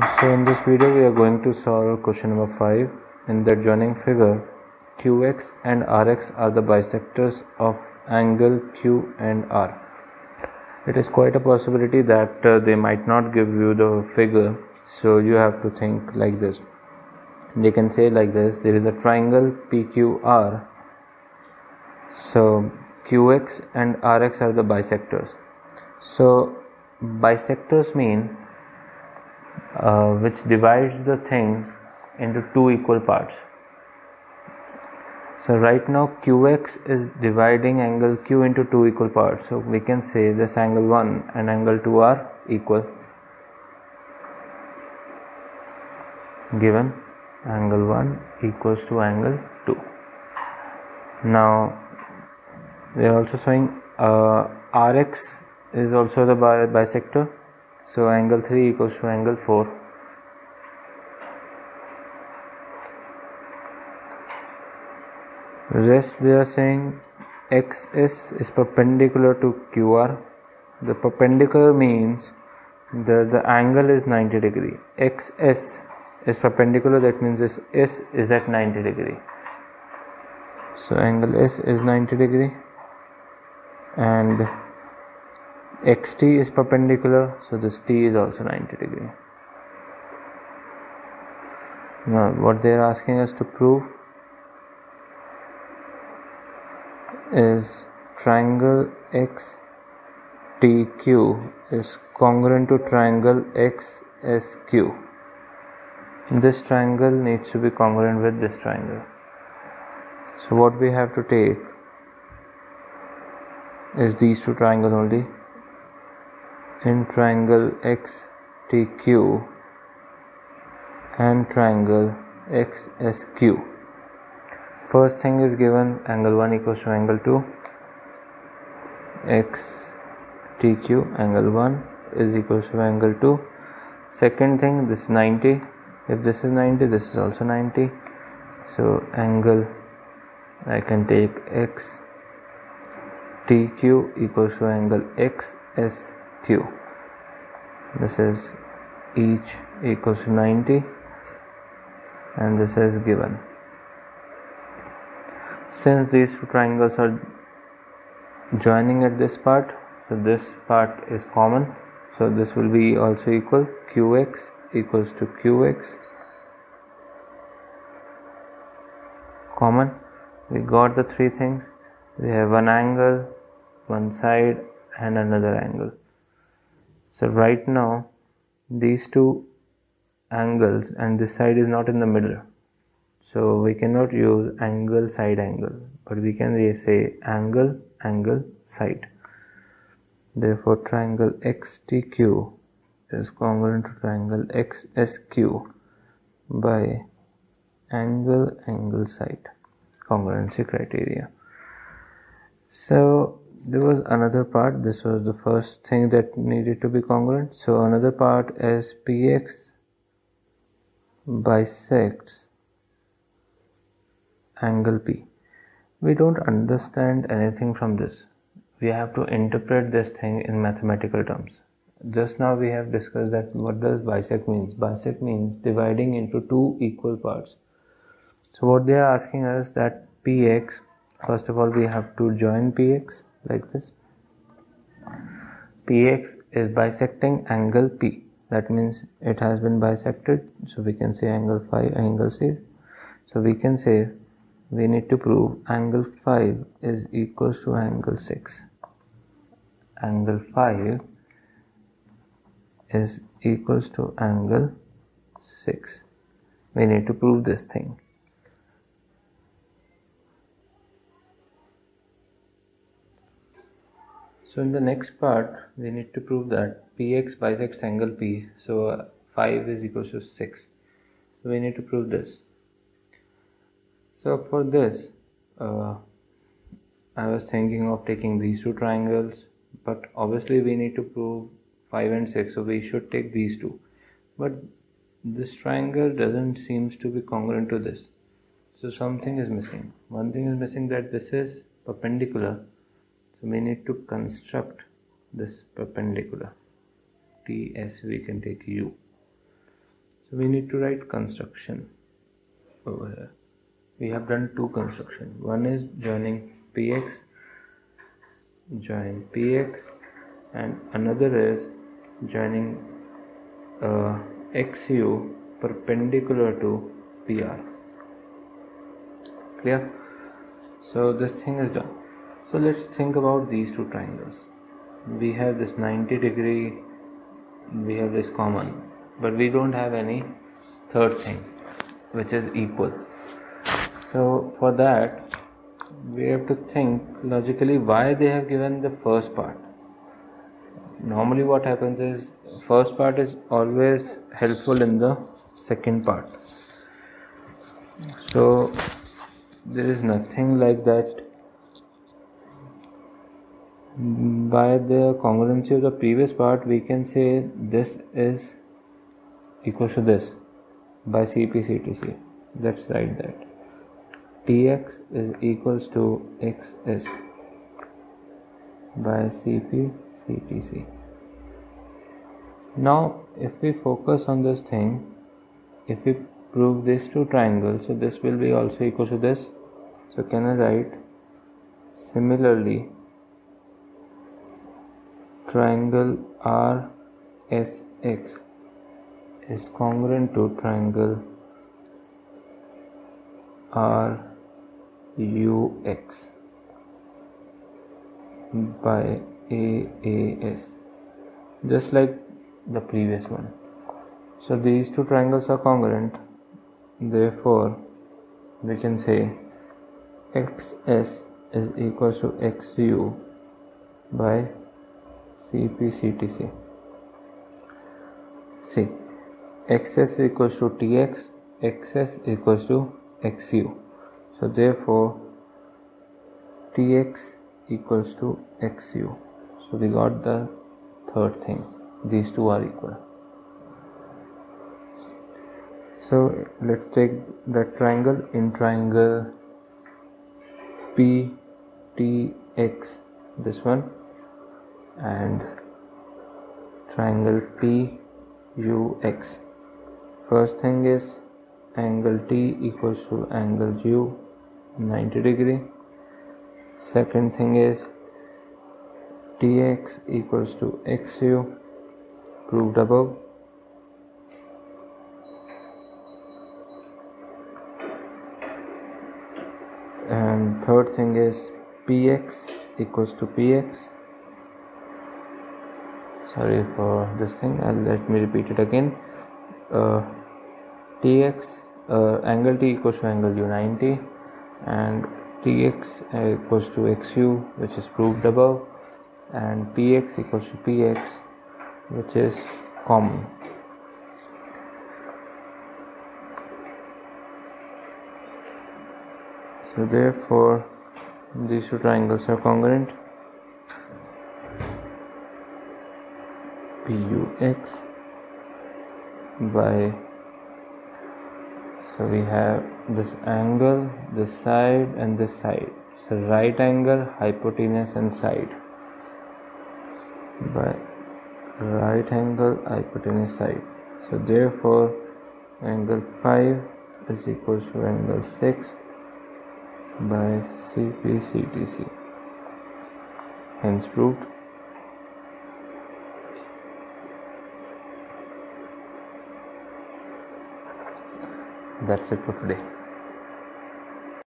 So in this video we are going to solve question number 5. In the adjoining figure, QX and RX are the bisectors of angle Q and R. It is quite a possibility that they might not give you the figure, so you have to think like this. They can say like this: there is a triangle PQR, so QX and RX are the bisectors. So bisectors mean which divides the thing into two equal parts. So right now QX is dividing angle Q into two equal parts, so we can say this angle 1 and angle 2 are equal. Given angle 1 equals to angle 2. Now they are also showing RX is also the bisector, so angle 3 equals to angle 4. Rest they are saying XS is perpendicular to QR. The perpendicular means the angle is 90 degree. XS is perpendicular, that means this S is at 90 degree. So angle S is 90 degree and XT is perpendicular, so this T is also 90 degree. Now what they are asking us to prove is triangle XTQ is congruent to triangle XSQ. This triangle needs to be congruent with this triangle. So what we have to take is these two triangles only. In triangle XTQ and triangle XSQ. First thing is given angle 1 equals to angle 2. XTQ angle 1 is equals to angle 2. Second thing, this is 90. If this is 90, this is also 90. So angle I can take XTQ equals to angle XSQ. This is each equals to 90 and this is given. Since these two triangles are joining at this part, so this part is common, so this will be also equal. QX equals to QX common. We got the three things. We have one angle, one side and another angle. So right now these two angles and this side is not in the middle, so we cannot use angle side angle, but we can say angle side. Therefore triangle XTQ is congruent to triangle XSQ by angle side congruency criteria. So there was another part. This was the first thing that needed to be congruent. So another part is PX bisects angle P. We don't understand anything from this. We have to interpret this thing in mathematical terms. Just now we have discussed that what does bisect means. Bisect means dividing into two equal parts. So what they are asking us that PX, first of all we have to join PX like this. PX is bisecting angle P, that means it has been bisected, so we can say angle 5, angle 6. So we can say we need to prove angle 5 is equals to angle 6. Angle 5 is equals to angle 6. We need to prove this thing. So in the next part, we need to prove that PX bisects angle P, so 5 is equals to 6. So we need to prove this. So for this, I was thinking of taking these two triangles, but obviously we need to prove 5 and 6, so we should take these two. But this triangle doesn't seem to be congruent to this. So something is missing. One thing is missing, that this is perpendicular. So we need to construct this perpendicular. TS we can take U. So we need to write construction over here. We have done two construction. One is joining px, join px, and another is joining xu perpendicular to pr. Clear? So this thing is done. So let's think about these two triangles. We have this 90 degree, we have this common, but we don't have any third thing which is equal. So for that we have to think logically why they have given the first part. Normally what happens is first part is always helpful in the second part. So there is nothing like that. By the congruency of the previous part, we can say this is equal to this by CP CTC. Let's write that. Tx is equals to xs by CP CTC. Now if we focus on this thing, if we prove these two triangles, so this will be also equal to this. So can I write similarly triangle RSX is congruent to triangle RUX by AAS, just like the previous one. So these two triangles are congruent, therefore we can say XS is equal to XU by CP CTC. See, XS equals to TX, XS equals to XU. So therefore TX equals to XU. So we got the third thing. These two are equal. So let's take that triangle. In triangle PTX, this one, and triangle PUX. First thing is angle T equals to angle U, 90 degree. Second thing is TX equals to XU, proved above. And third thing is PX equals to PX. Sorry for this thing, let me repeat it again. Angle T equals to angle U, 90, and TX equals to XU, which is proved above, and PX equals to PX, which is common. So therefore these two triangles are congruent. PUX by, so we have this angle, this side and this side. So right angle, hypotenuse and side, by right angle, hypotenuse, side. So therefore angle 5 is equal to angle 6 by CP CTC, hence proved. That's it for today.